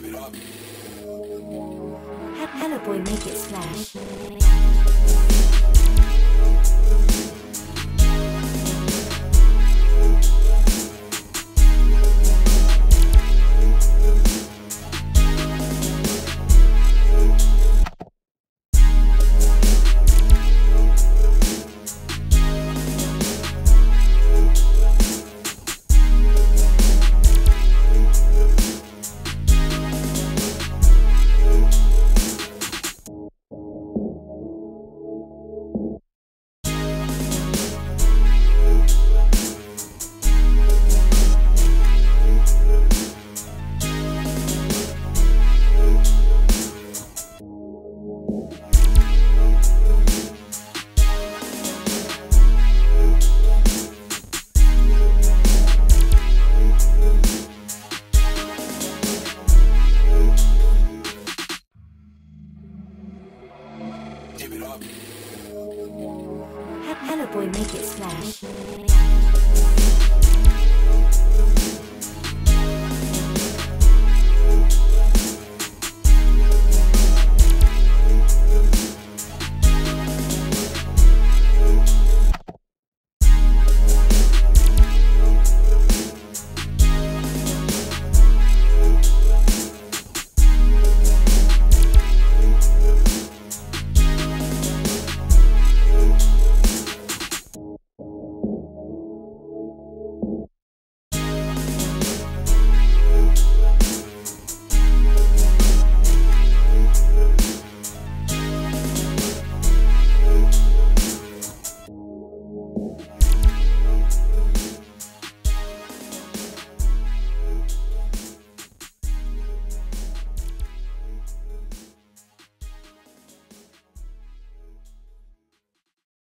give it up. Hellaboyy, make it splash.